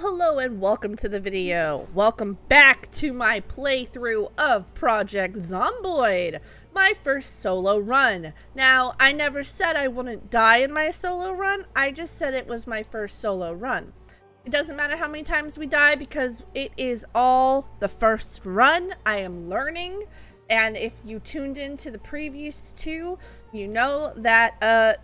Well, hello and welcome to the video. Welcome back to my playthrough of Project Zomboid, my first solo run. Now, I never said I wouldn't die in my solo run. I just said it was my first solo run. It doesn't matter how many times we die because it is all the first run. I am learning, and if you tuned into the previous two, you know that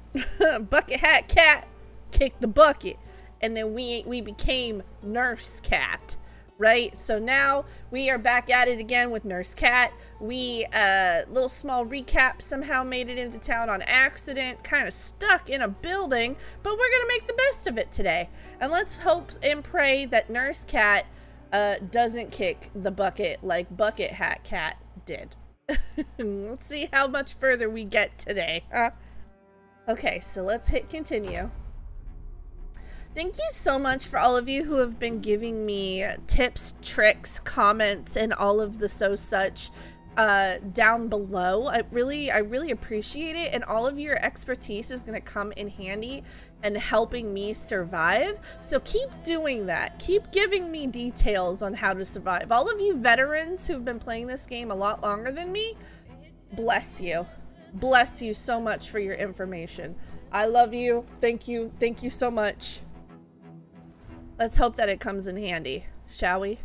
Bucket Hat Cat kicked the bucket. And then we became Nurse Cat, right? So now we are back at it again with Nurse Cat. We, little small recap, somehow made it into town on accident, kind of stuck in a building, but we're gonna make the best of it today. And let's hope and pray that Nurse Cat doesn't kick the bucket like Bucket Hat Cat did. Let's see how much further we get today, huh? Okay, so let's hit continue. Thank you so much for all of you who have been giving me tips, tricks, comments, and all of the such down below. I really appreciate it, and all of your expertise is going to come in handy and helping me survive. So keep doing that. Keep giving me details on how to survive. All of you veterans who've been playing this game a lot longer than me, bless you. Bless you so much for your information. I love you. Thank you. Thank you so much. Let's hope that it comes in handy, shall we?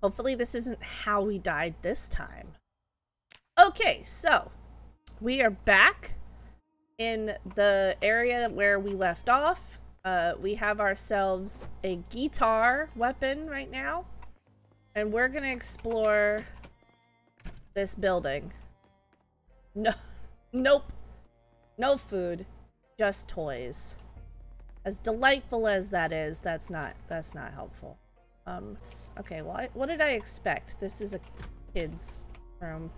Hopefully this isn't how we died this time. Okay, so we are back in the area where we left off. We have ourselves a guitar weapon right now, and we're gonna explore this building. No, nope, no food, just toys. As delightful as that is, that's not helpful. Okay, well, what did I expect? This is a kid's room.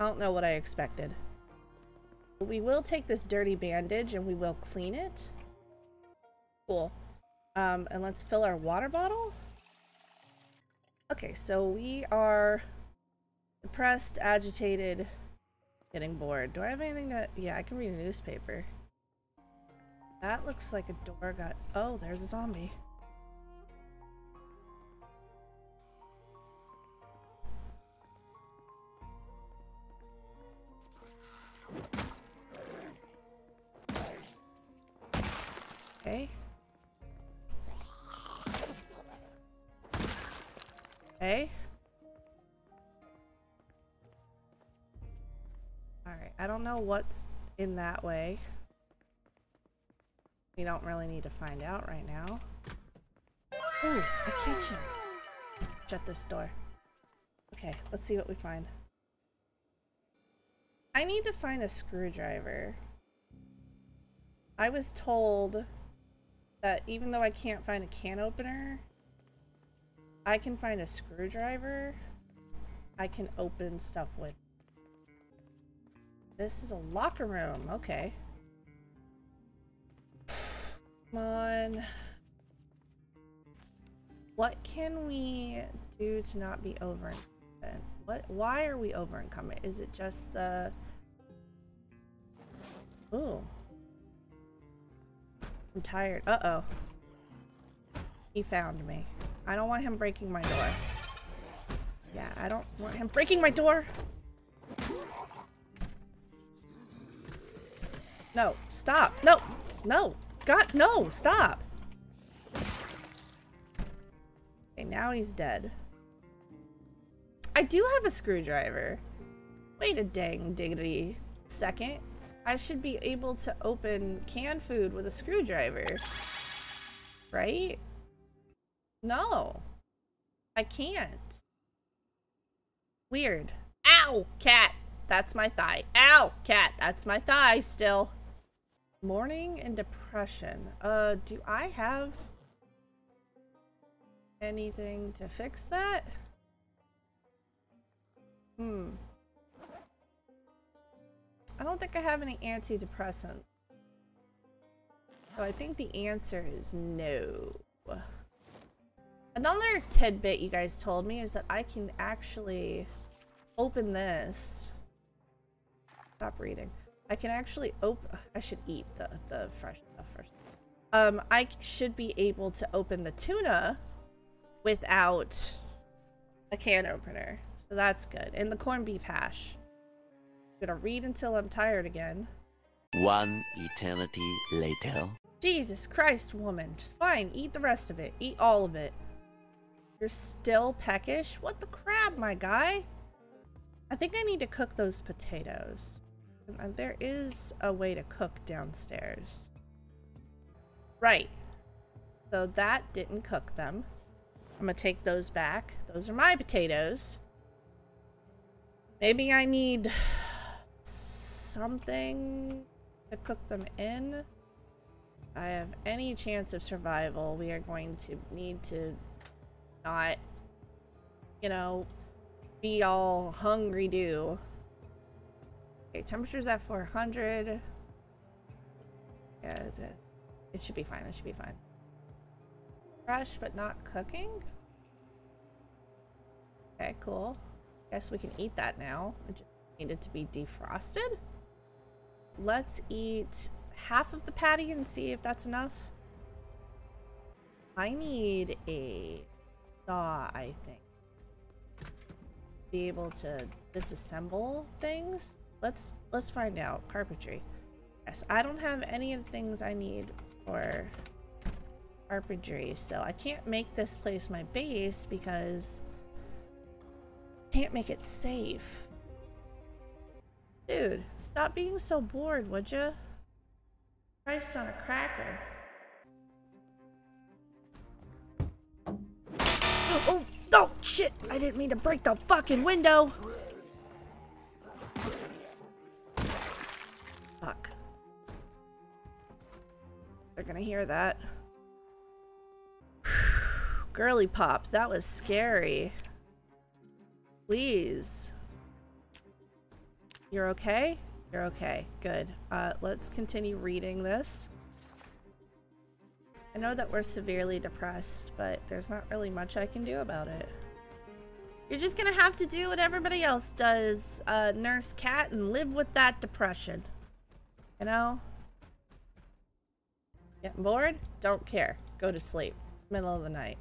I don't know what I expected. We will take this dirty bandage and we will clean it. Cool. And let's fill our water bottle. Okay, so we are depressed, agitated, getting bored. Do I have anything that... Yeah, I can read a newspaper. That looks like a door got... Oh, there's a zombie. Okay. Okay. Alright, I don't know what's in that way. We don't really need to find out right now. Ooh, a kitchen. Shut this door. Okay, let's see what we find. I need to find a screwdriver. I was told that even though I can't find a can opener, I can find a screwdriver. I can open stuff with. This is a locker room. Okay. Come on. What can we do to not be over incumbent? Why are we over incumbent? Is it just the... Ooh. I'm tired. Uh-oh. He found me. I don't want him breaking my door. Yeah, I don't want him breaking my door! No. Stop. No. No. God, no, stop. Okay, now he's dead. I do have a screwdriver. Wait a dang diggity second. I should be able to open canned food with a screwdriver. Right? No. I can't. Weird. Ow, cat. That's my thigh. Ow, cat. That's my thigh still. Mourning and depression. Do I have anything to fix that? I don't think I have any antidepressant. So I think the answer is no. Another tidbit you guys told me is that I can actually open this. Stop reading. I can actually open. I should eat the fresh stuff first. I should be able to open the tuna without a can opener. So that's good. And the corned beef hash. I'm gonna read until I'm tired again. One eternity later. Jesus Christ, woman. Just fine. Eat the rest of it. Eat all of it. You're still peckish? What the crap, my guy? I think I need to cook those potatoes. And there is a way to cook downstairs. Right. So that didn't cook them. I'm gonna take those back. Those are my potatoes. Maybe I need something to cook them in. If I have any chance of survival, we are going to need to not, you know, be all hungry do. Okay, temperature's at 400. Yeah, that's it. It should be fine. It should be fine. Fresh, but not cooking? Okay, cool. Guess we can eat that now. It just needed to be defrosted. Let's eat half of the patty and see if that's enough. I need a saw, I think. Be able to disassemble things. Let's find out. Carpentry. Yes, I don't have any of the things I need for carpentry, so I can't make this place my base because I can't make it safe. Dude, stop being so bored, would ya? Christ on a cracker. Oh, oh, shit! I didn't mean to break the fucking window! Fuck. They're gonna hear that. Girly pops, that was scary. Please. You're okay? You're okay. Good. Let's continue reading this. I know that we're severely depressed, but there's not really much I can do about it. You're just gonna have to do what everybody else does, Nurse Cat, and live with that depression. You know? Getting bored? Don't care. Go to sleep. It's middle of the night.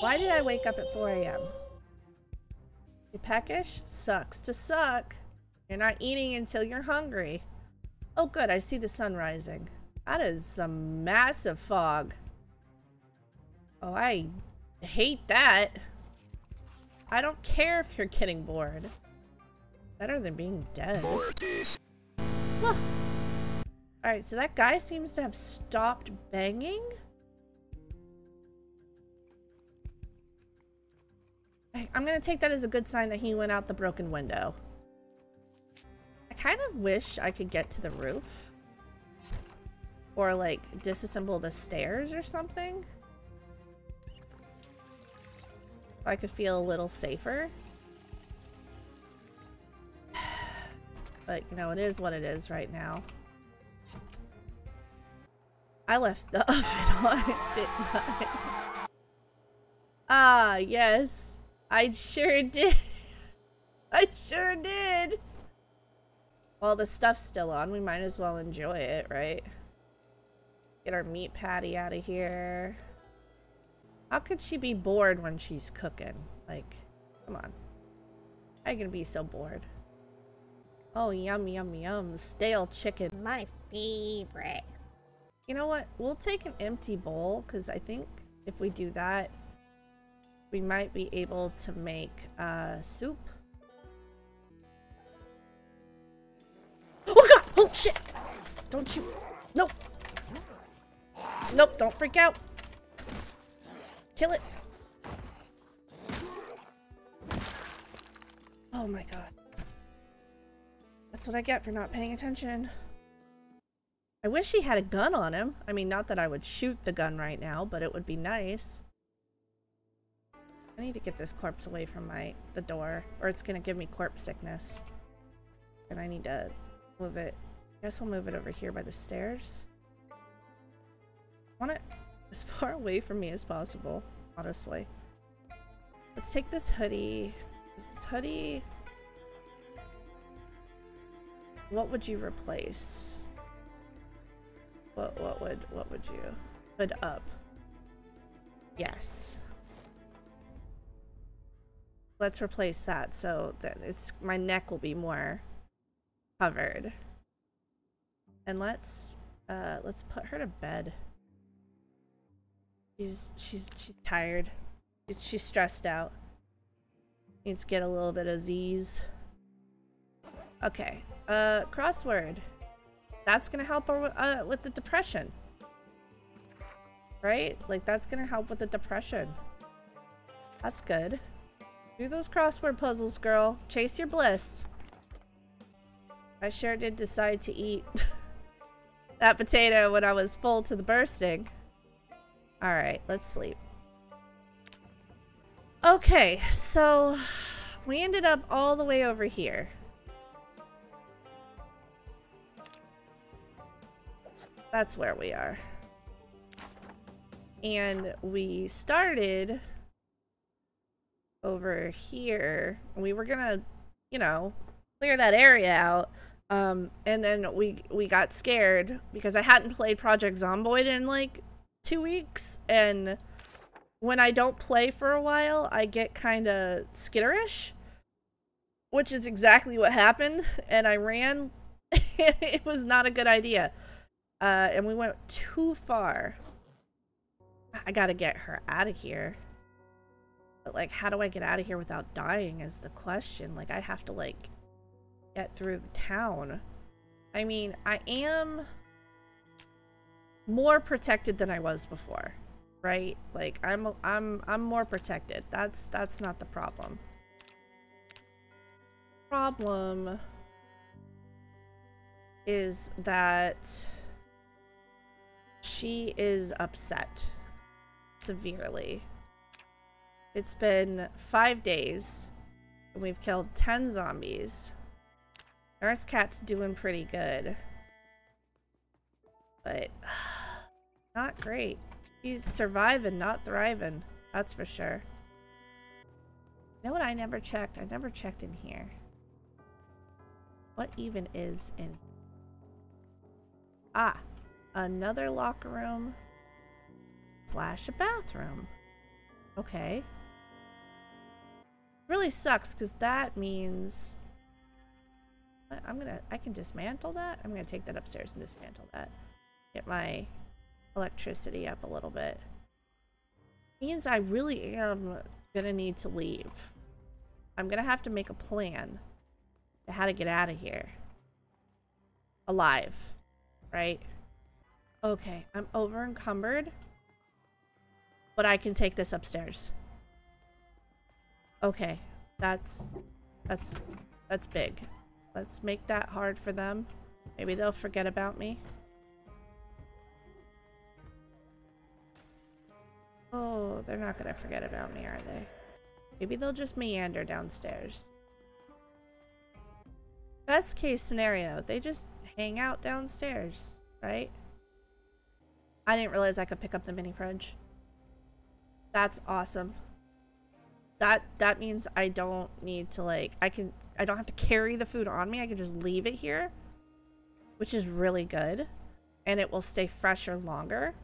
Why did I wake up at 4 a.m.? You peckish? Sucks to suck. You're not eating until you're hungry. Oh good, I see the sun rising. That is some massive fog. Oh, I hate that. I don't care if you're getting bored. Better than being dead. Huh. Alright, so that guy seems to have stopped banging? I'm gonna take that as a good sign that he went out the broken window. I kind of wish I could get to the roof. Or like, disassemble the stairs or something. I could feel a little safer. But, you know, it is what it is right now. I left the oven on, didn't I? Ah, yes. I sure did. I sure did. While the stuff's still on, we might as well enjoy it, right? Get our meat patty out of here. How could she be bored when she's cooking? Like, come on. How are you gonna be so bored? Oh, yum, yum, yum. Stale chicken. My favorite. You know what? We'll take an empty bowl, because I think if we do that, we might be able to make soup. Oh god! Oh shit! Don't you... Nope! Nope, don't freak out! Kill it! Oh my god. That's what I get for not paying attention. I wish he had a gun on him. I mean, not that I would shoot the gun right now, but it would be nice. I need to get this corpse away from the door, or it's gonna give me corpse sickness. And I need to move it. I guess I'll move it over here by the stairs. I want it as far away from me as possible, honestly. Let's take this hoodie. This hoodie What would you replace? What would you? Hood up. Yes. Let's replace that so that it's my neck will be more covered. And let's put her to bed. She's tired. She's stressed out. Needs to get a little bit of Z's. Okay. Crossword. That's gonna help her with the depression. Right? Like, that's gonna help with the depression. That's good. Do those crossword puzzles, girl. Chase your bliss. I sure did decide to eat that potato when I was full to the bursting. Alright, let's sleep. Okay, so we ended up all the way over here. That's where we are. And we started over here. We were gonna, you know, clear that area out. And then we got scared because I hadn't played Project Zomboid in like 2 weeks, and when I don't play for a while, I get kind of skitterish, which is exactly what happened, and I ran. It was not a good idea, and we went too far. I gotta get her out of here. But, like, how do I get out of here without dying is the question. Like, I have to, like, get through the town. I mean, I am more protected than I was before, right? Like, I'm more protected. That's not the problem. Problem is that she is upset severely. It's been 5 days and we've killed 10 zombies. Nurse Cat's doing pretty good, but not great. She's surviving, not thriving. That's for sure. You know what I never checked? I never checked in here. What even is in here? Ah, another locker room / a bathroom. Okay. Really sucks because that means I can dismantle that. I'm gonna take that upstairs and dismantle that. Get my electricity up a little bit. Means I really am gonna need to leave. I'm gonna have to make a plan to how to get out of here. Alive, right? Okay, I'm over encumbered, but I can take this upstairs. Okay, that's big. Let's make that hard for them. Maybe they'll forget about me. Oh, they're not gonna forget about me, are they? Maybe they'll just meander downstairs. Best case scenario, they just hang out downstairs, right? I didn't realize I could pick up the mini fridge. That's awesome. That means I don't need to, like, I don't have to carry the food on me. I can just leave it here, which is really good, and it will stay fresher longer.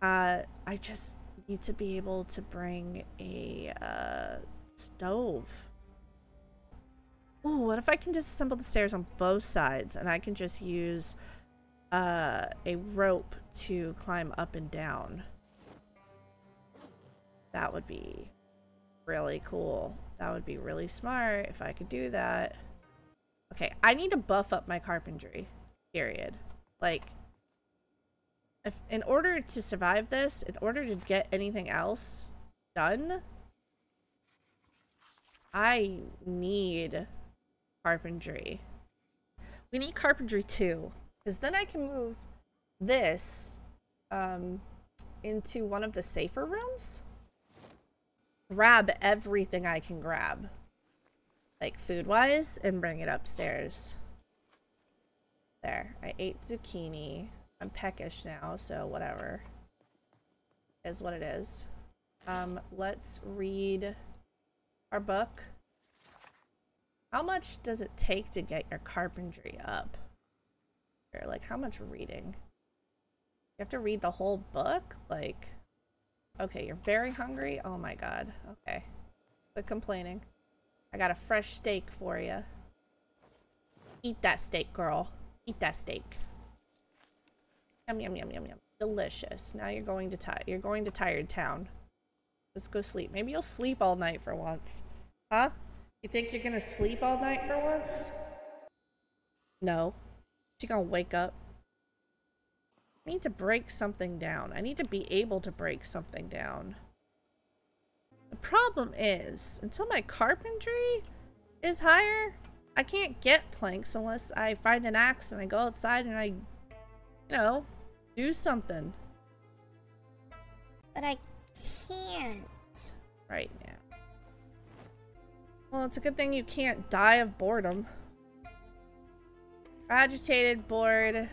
I just need to be able to bring a stove. Ooh, what if I can disassemble the stairs on both sides and I can just use a rope to climb up and down? That would be really cool. That would be really smart if I could do that. Okay, I need to buff up my carpentry, period. Like, if, in order to survive this, in order to get anything else done, I need carpentry. We need carpentry too, because then I can move this into one of the safer rooms. Grab everything I can grab, like food-wise, and bring it upstairs. There, I ate zucchini. I'm peckish now, so whatever is what it is. Let's read our book. How much does it take to get your carpentry up? Or like how much reading? You have to read the whole book? Like, okay, you're very hungry? Oh my god. Okay. Quit complaining. I got a fresh steak for you. Eat that steak, girl. Eat that steak. Yum, yum, yum, yum, yum. Delicious. Now you're going to Tired Town. Let's go sleep. Maybe you'll sleep all night for once. Huh? You think you're gonna sleep all night for once? No. She's gonna wake up. I need to break something down. I need to be able to break something down. The problem is, until my carpentry is higher, I can't get planks unless I find an axe and I go outside and I, you know, do something. But I can't. Right now. Well, it's a good thing you can't die of boredom. Agitated, bored,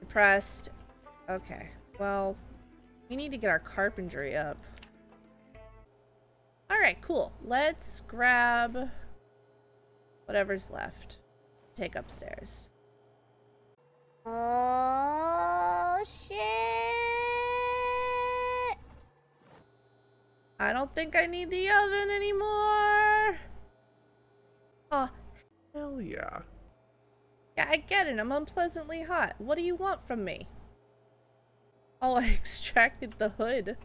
depressed. Okay, well, we need to get our carpentry up. Alright, cool. Let's grab whatever's left. Take upstairs. Oh, shit! I don't think I need the oven anymore! Oh, hell yeah. Yeah, I get it. I'm unpleasantly hot. What do you want from me? Oh, I extracted the hood.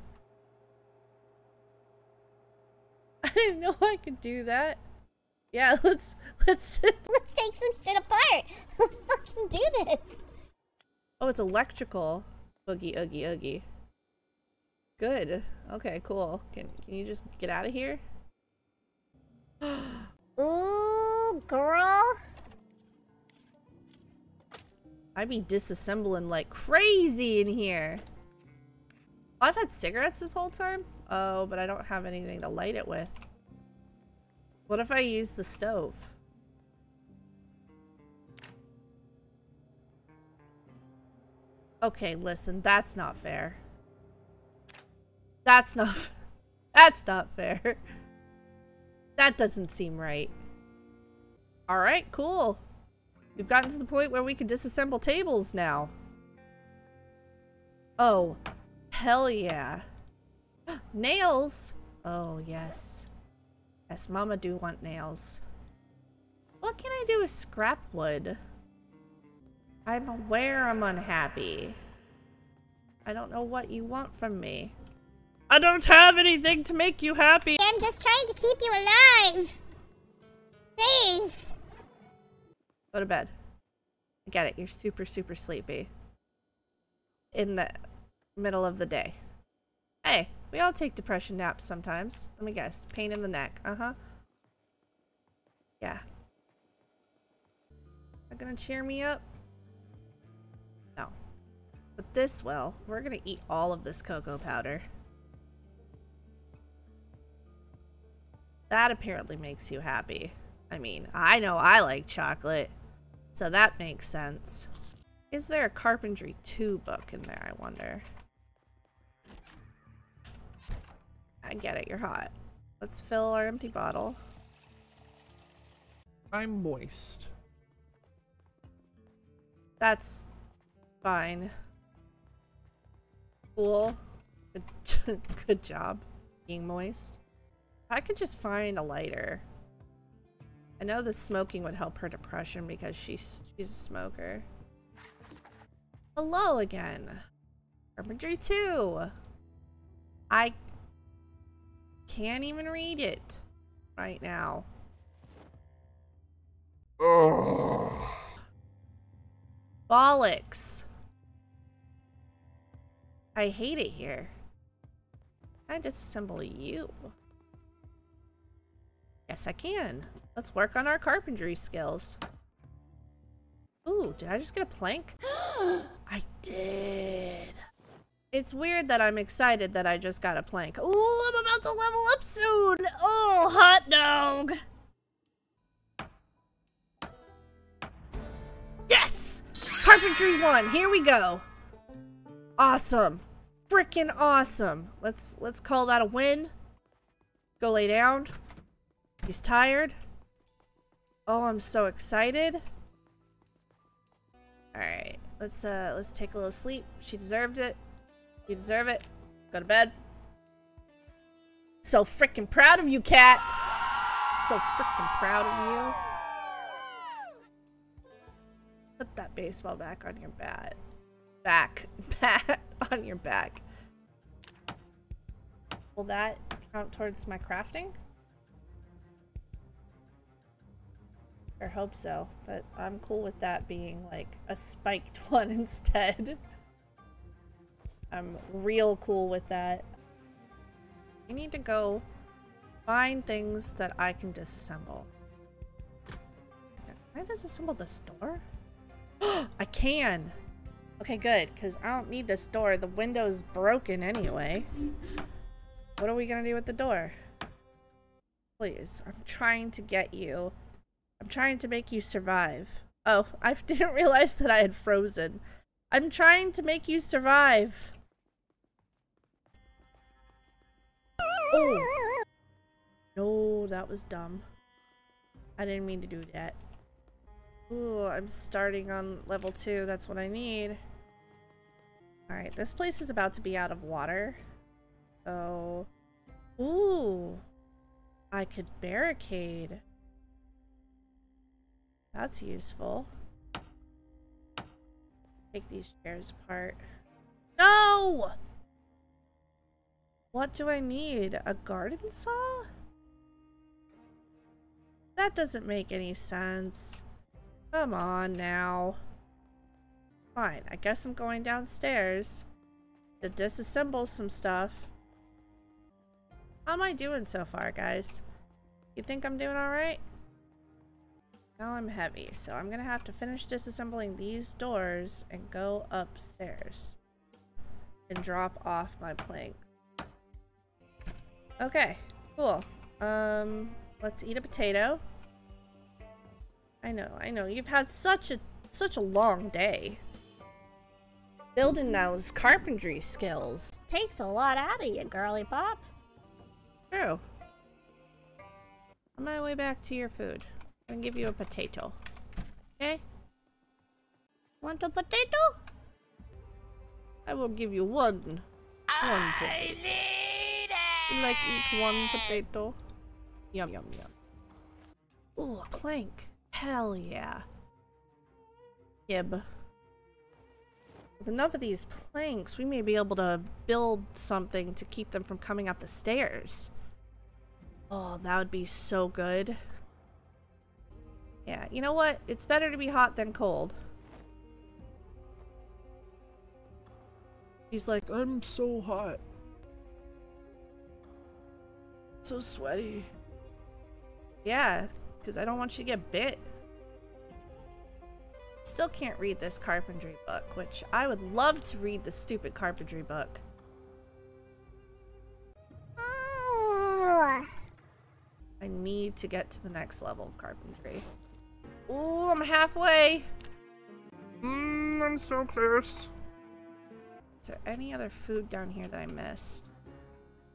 I didn't know I could do that. Yeah, let's take some shit apart. Let's fucking do this. Oh, it's electrical. Oogie, oogie, oogie. Good. Okay, cool. Can you just get out of here? Ooh, girl. I'd be disassembling like crazy in here. Oh, I've had cigarettes this whole time? Oh, but I don't have anything to light it with. What if I use the stove? Okay, listen, that's not fair. That's not fair. That doesn't seem right. Alright, cool. We've gotten to the point where we can disassemble tables now. Oh, hell yeah. Nails! Oh, yes. Yes, Mama do want nails. What can I do with scrap wood? I'm aware I'm unhappy. I don't know what you want from me. I don't have anything to make you happy! I'm just trying to keep you alive! Please! Go to bed. I get it, you're super, super sleepy. In the middle of the day. Hey! We all take depression naps sometimes. Let me guess. Pain in the neck. Uh-huh. Yeah. Not gonna cheer me up? No. But this will. We're gonna eat all of this cocoa powder. That apparently makes you happy. I mean, I know I like chocolate. So that makes sense. Is there a Carpentry 2 book in there, I wonder? I get it, you're hot. Let's fill our empty bottle. I'm moist. That's fine. Cool. Good job being moist. If I could just find a lighter. I know the smoking would help her depression because she's a smoker. Hello again. Carpentry 2. I can't even read it right now. Ugh. Bollocks. I hate it here. Can I disassemble you? Yes, I can. Let's work on our carpentry skills. Ooh, did I just get a plank? I did. It's weird that I'm excited that I just got a plank. Ooh, I'm about to level up soon! Oh, hot dog! Yes! Carpentry 1, here we go! Awesome. Frickin' awesome. Let's call that a win. Go lay down. He's tired. Oh, I'm so excited. Alright, let's take a little sleep. She deserved it. You deserve it. Go to bed. So freaking proud of you, Cat. So freaking proud of you. Put that baseball back on your bat. Back on your back. Will that count towards my crafting? Or hope so, but I'm cool with that being like a spiked one instead. I'm real cool with that. I need to go find things that I can disassemble. Can I disassemble this door? I can! Okay, good, because I don't need this door. The window's broken anyway. What are we gonna do with the door? Please, I'm trying to get you. I'm trying to make you survive. Oh, I didn't realize that I had frozen. I'm trying to make you survive. Oh. No, that was dumb. I didn't mean to do that. Ooh, I'm starting on level 2. That's what I need. Alright, this place is about to be out of water. So... Ooh. I could barricade. That's useful. Take these chairs apart. No! What do I need? A garden saw? That doesn't make any sense. Come on now. Fine, I guess I'm going downstairs to disassemble some stuff. How am I doing so far, guys? You think I'm doing alright? Now I'm heavy, so I'm gonna have to finish disassembling these doors and go upstairs and drop off my plank. Okay, cool. Let's eat a potato. I know, you've had such a long day. Building those carpentry skills takes a lot out of you, girly pop. True. On my way back to your food, I'm gonna give you a potato. Okay? Want a potato? I will give you one. I need it! You like eat one potato? Yum, yum, yum. Ooh, a plank. Hell yeah. Gib. With enough of these planks, we may be able to build something to keep them from coming up the stairs. Oh, that would be so good. Yeah, you know what? It's better to be hot than cold. He's like, I'm so hot. So sweaty. Yeah, because I don't want you to get bit. Still can't read this carpentry book, which I would love to read the stupid carpentry book. I need to get to the next level of carpentry. Ooh, I'm halfway. I'm so close. Is there any other food down here that I missed?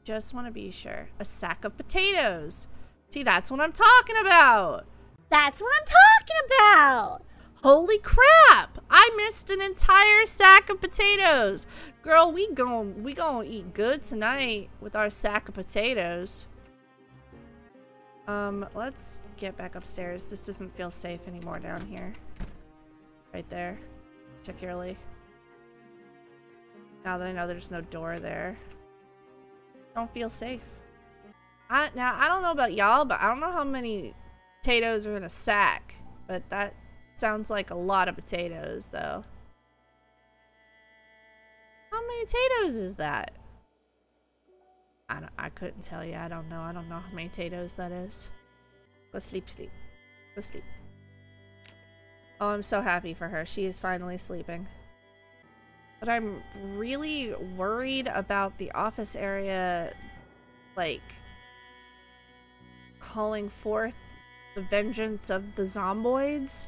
Just want to be sure. A sack of potatoes. See, that's what I'm talking about. That's what I'm talking about. Holy crap. I missed an entire sack of potatoes. Girl, we gonna eat good tonight with our sack of potatoes. Let's get back upstairs. This doesn't feel safe anymore down here. Right there. Particularly. Now that I know there's no door there. Don't feel safe. Now, I don't know about y'all, but I don't know how many potatoes are in a sack. But that sounds like a lot of potatoes, though. How many potatoes is that? I couldn't tell you. I don't know how many potatoes that is. Go sleep, sleep. Go sleep. Oh, I'm so happy for her. She is finally sleeping. But I'm really worried about the office area, like, calling forth the vengeance of the zomboids.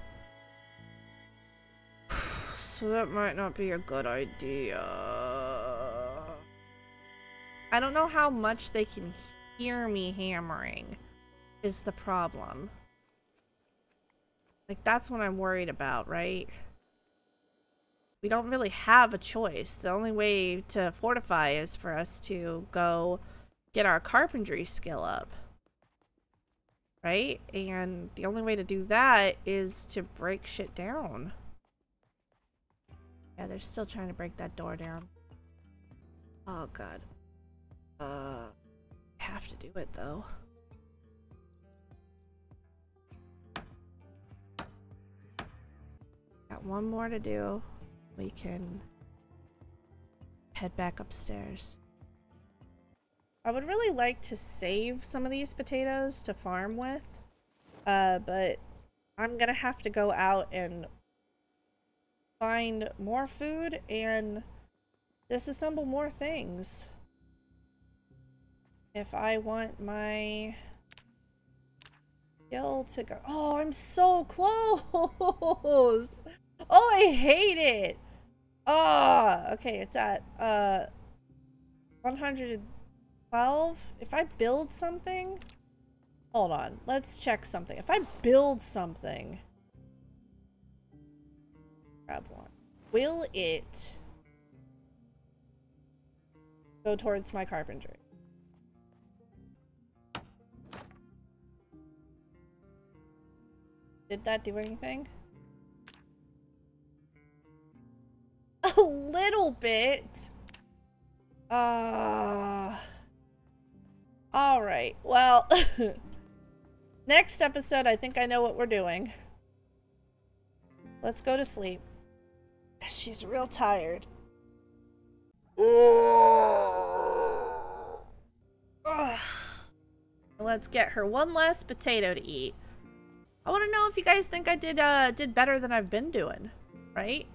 So that might not be a good idea. I don't know how much they can hear me hammering is the problem. Like, that's what I'm worried about, right? We don't really have a choice. The only way to fortify is for us to go get our carpentry skill up. Right? And the only way to do that is to break shit down. Yeah, they're still trying to break that door down. Oh, God. Have to do it, though. Got one more to do. We can head back upstairs. I would really like to save some of these potatoes to farm with, but I'm gonna have to go out and find more food and disassemble more things if I want my skill to go. Oh, I'm so close! Oh, I hate it! Ah, okay, it's at 112. If I build something, hold on, let's check something. If I build something, grab one. Will it go towards my carpentry? Did that do anything? A little bit. All right. Well, next episode, I think I know what we're doing. Let's go to sleep. She's real tired. Let's get her one last potato to eat. I want to know if you guys think I did better than I've been doing, right?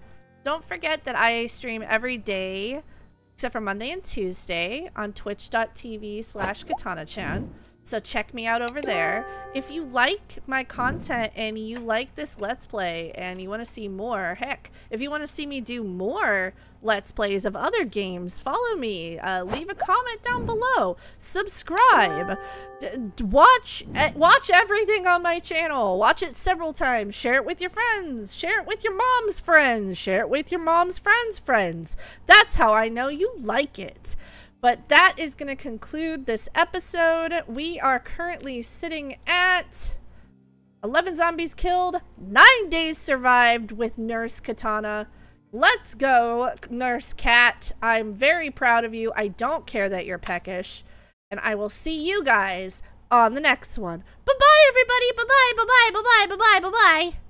Don't forget that I stream every day, except for Monday and Tuesday, on twitch.tv/Katanachan. So check me out over there. If you like my content and you like this Let's Play and you want to see more, heck, if you want to see me do more Let's Plays of other games, follow me. Leave a comment down below. Subscribe. Watch everything on my channel. Watch it several times. Share it with your friends. Share it with your mom's friends. Share it with your mom's friends' friends. That's how I know you like it. But that is going to conclude this episode. We are currently sitting at 11 zombies killed, 9 days survived with Nurse Katana. Let's go, Nurse Cat. I'm very proud of you. I don't care that you're peckish. And I will see you guys on the next one. Bye-bye, everybody. Bye-bye, bye-bye, bye-bye, bye-bye, bye-bye.